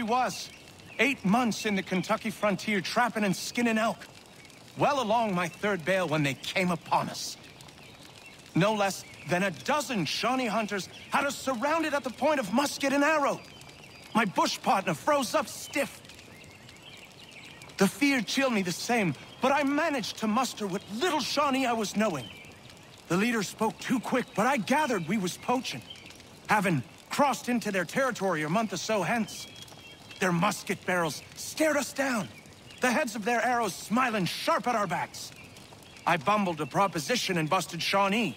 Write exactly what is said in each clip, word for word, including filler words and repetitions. he was. Eight months in the Kentucky frontier, trapping and skinning elk. Well along my third bale when they came upon us. No less than a dozen Shawnee hunters had us surrounded at the point of musket and arrow. My bush partner froze up stiff. The fear chilled me the same, but I managed to muster what little Shawnee I was knowing. The leader spoke too quick, but I gathered we was poaching, having crossed into their territory a month or so hence. Their musket barrels stared us down, the heads of their arrows smiling sharp at our backs. I bumbled a proposition and busted Shawnee.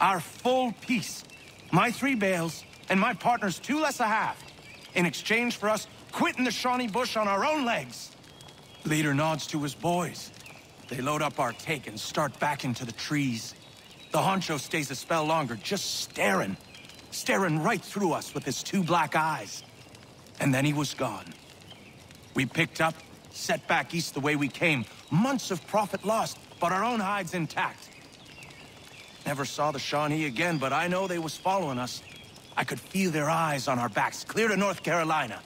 Our full piece, my three bales, and my partner's two less a half, in exchange for us quitting the Shawnee bush on our own legs. Leader nods to his boys. They load up our take and start back into the trees. The honcho stays a spell longer, just staring, staring right through us with his two black eyes. And then he was gone. We picked up, set back east the way we came. Months of profit lost, but our own hides intact. Never saw the Shawnee again, but I know they was following us. I could feel their eyes on our backs, clear to North Carolina.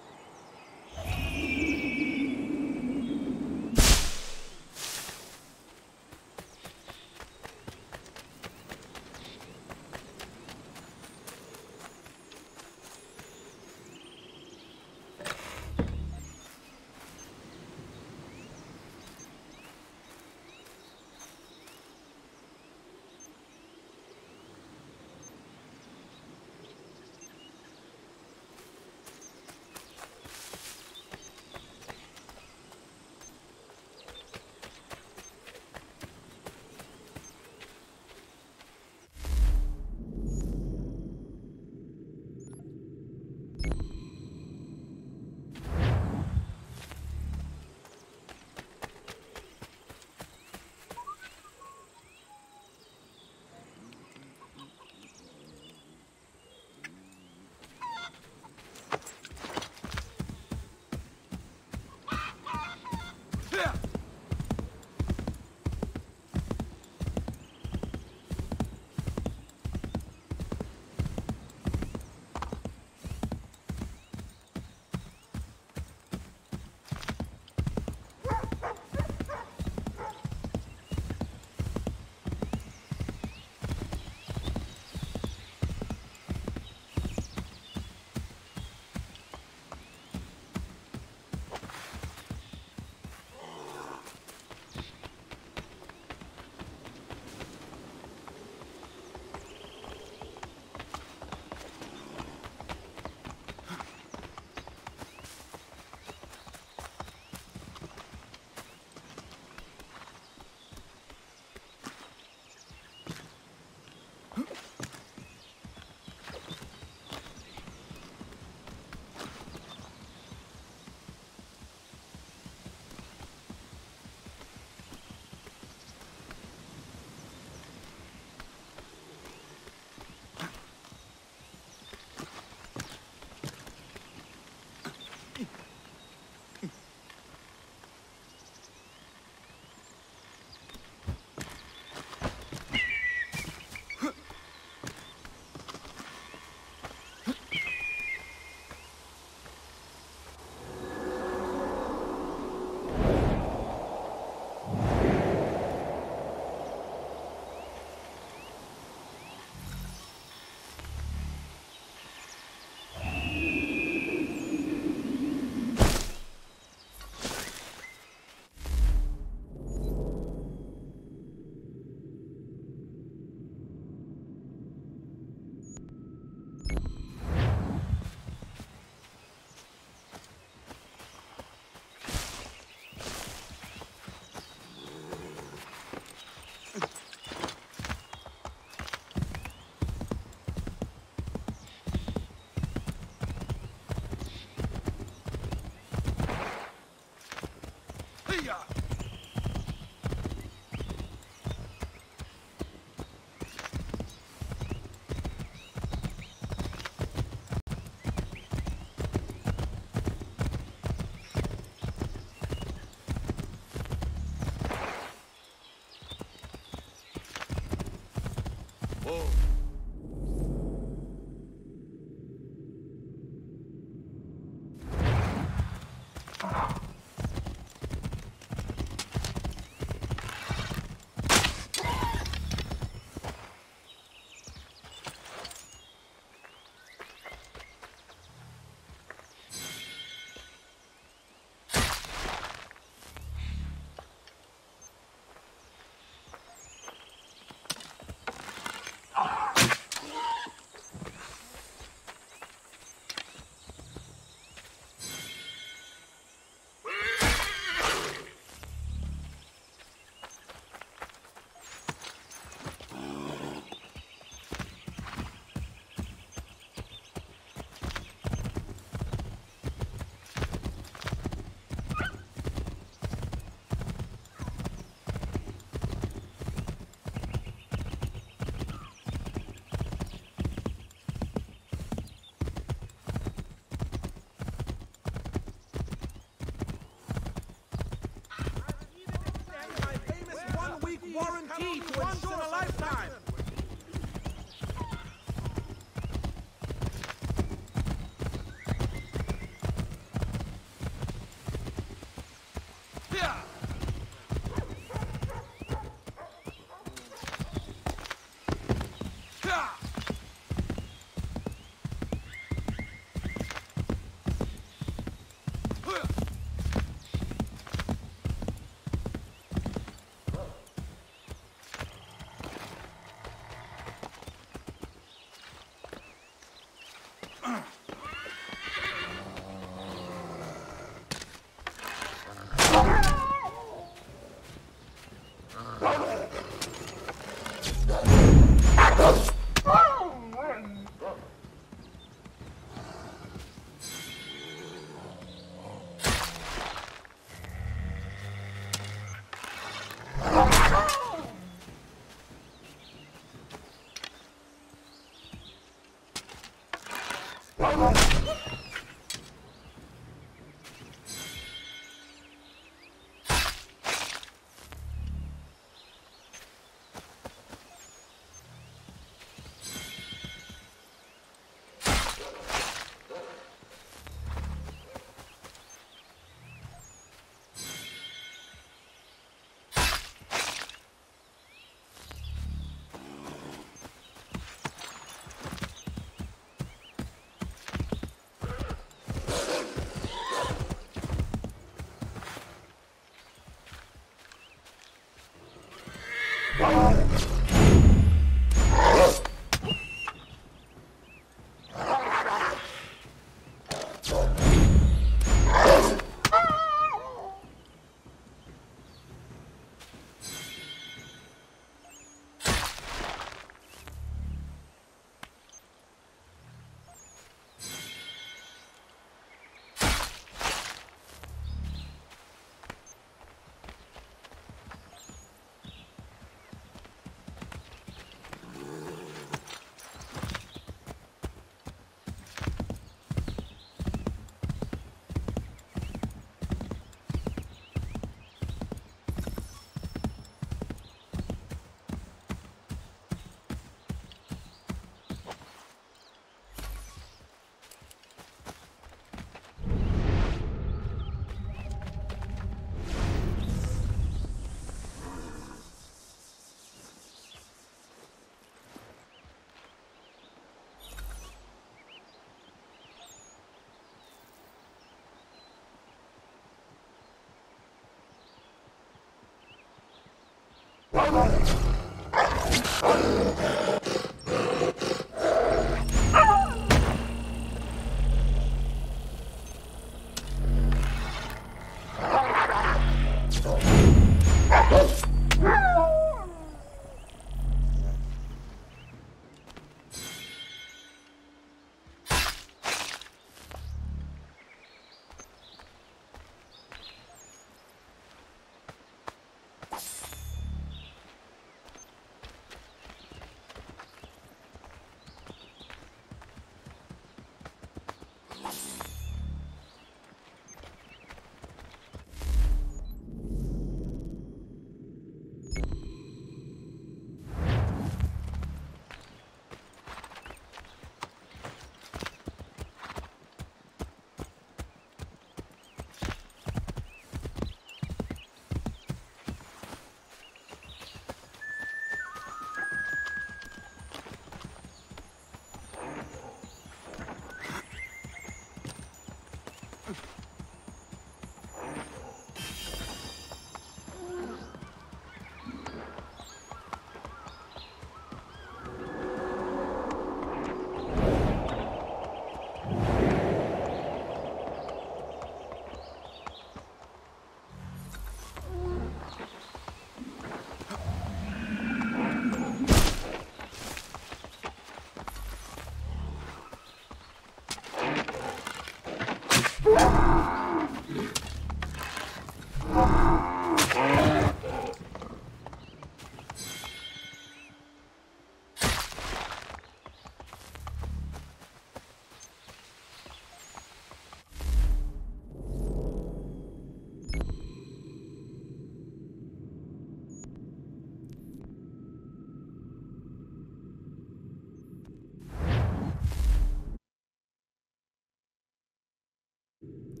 You